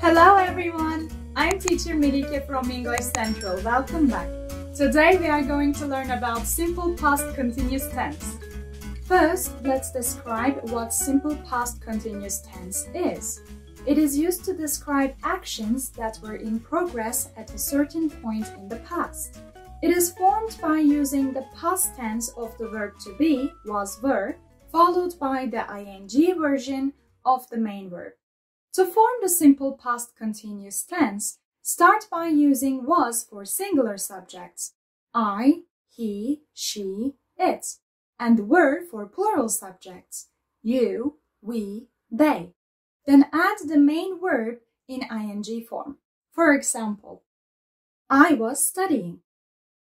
Hello everyone, I'm Teacher Melike from English Central. Welcome back. Today we are going to learn about simple past continuous tense. First, let's describe what simple past continuous tense is. It is used to describe actions that were in progress at a certain point in the past. It is formed by using the past tense of the verb to be, was, were, followed by the ing version of the main verb. To form the simple past continuous tense, start by using was for singular subjects, I, he, she, it, and were for plural subjects, you, we, they. Then add the main verb in ing form. For example, I was studying,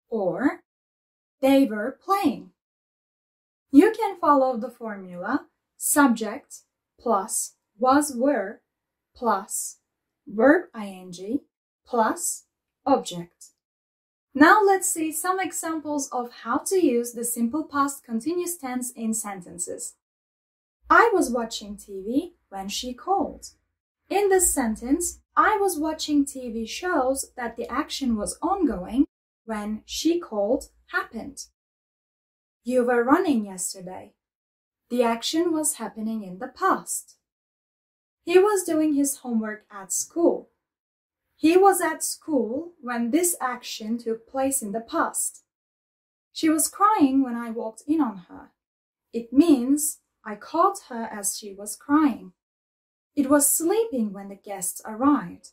or they were playing. You can follow the formula subject plus was were plus verb ing plus object. Now let's see some examples of how to use the simple past continuous tense in sentences. I was watching TV when she called. In this sentence, I was watching TV shows that the action was ongoing when she called happened. You were running yesterday. The action was happening in the past. He was doing his homework at school. He was at school when this action took place in the past. She was crying when I walked in on her. It means I caught her as she was crying. It was sleeping when the guests arrived.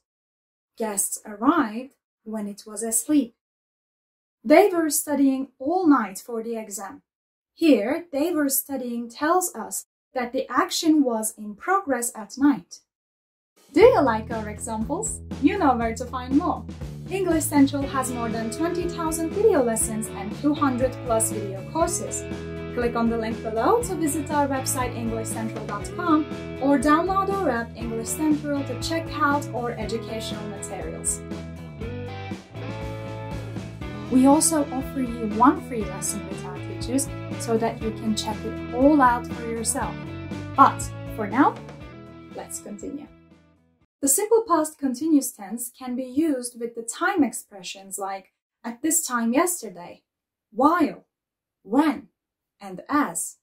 Guests arrived when it was asleep. They were studying all night for the exam. Here, they were studying tells us that the action was in progress at night. Do you like our examples? You know where to find more. English Central has more than 20,000 video lessons and 200 plus video courses. Click on the link below to visit our website EnglishCentral.com or download our app English Central to check out our educational materials. We also offer you one free lesson with our teachers so that you can check it all out for yourself. But for now, let's continue. The simple past continuous tense can be used with the time expressions like at this time yesterday, while, when, and as.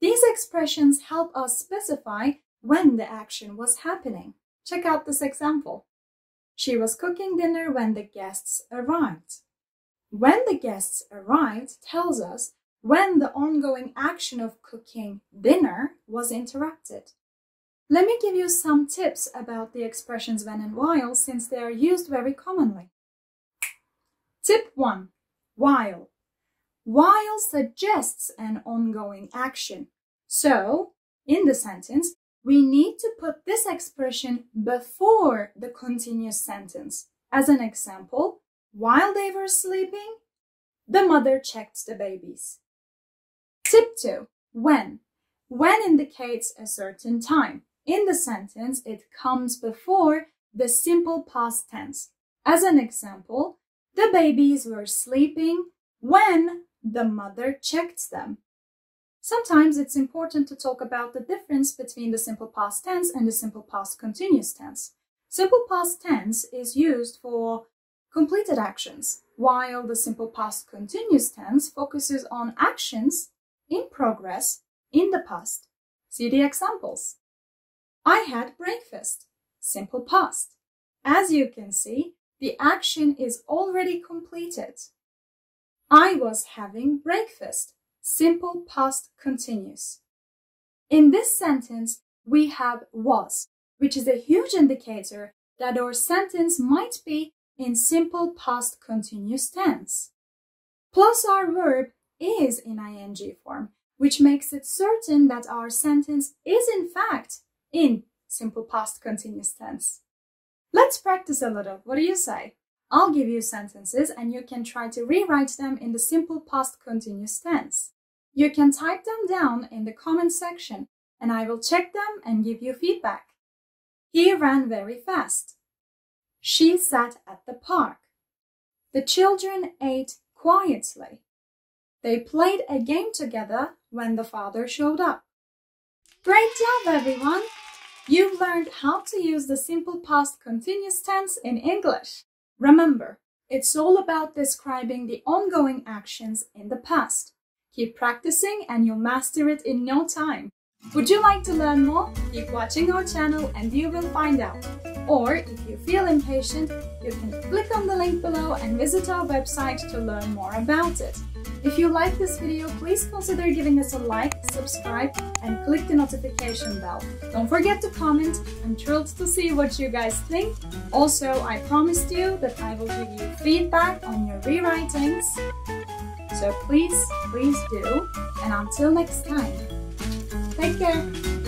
These expressions help us specify when the action was happening. Check out this example. She was cooking dinner when the guests arrived. When the guests arrived tells us when the ongoing action of cooking dinner was interrupted. Let me give you some tips about the expressions when and while since they are used very commonly. Tip 1. While. While suggests an ongoing action. So, in the sentence, we need to put this expression before the continuous sentence. As an example, while they were sleeping, the mother checked the babies. Tip 2. When. When indicates a certain time. In the sentence, it comes before the simple past tense. As an example, the babies were sleeping when the mother checked them. Sometimes it's important to talk about the difference between the simple past tense and the simple past continuous tense. Simple past tense is used for completed actions, while the simple past continuous tense focuses on actions in progress in the past. See the examples. I had breakfast. Simple past. As you can see, the action is already completed. I was having breakfast. Simple past continuous. In this sentence, we have was, which is a huge indicator that our sentence might be in simple past continuous tense. Plus our verb is in ing form, which makes it certain that our sentence is in fact in simple past continuous tense. Let's practice a little. What do you say? I'll give you sentences and you can try to rewrite them in the simple past continuous tense. You can type them down in the comment section and I will check them and give you feedback. He ran very fast. She sat at the park. The children ate quietly. They played a game together when the father showed up. Great job, everyone! You've learned how to use the simple past continuous tense in English. Remember, it's all about describing the ongoing actions in the past. Keep practicing and you'll master it in no time. Would you like to learn more? Keep watching our channel and you will find out. Or if you feel impatient, you can click on the link below and visit our website to learn more about it. If you like this video, please consider giving us a like, subscribe, and click the notification bell. Don't forget to comment. I'm thrilled to see what you guys think. Also, I promised you that I will give you feedback on your rewritings. So please do. And until next time, take care.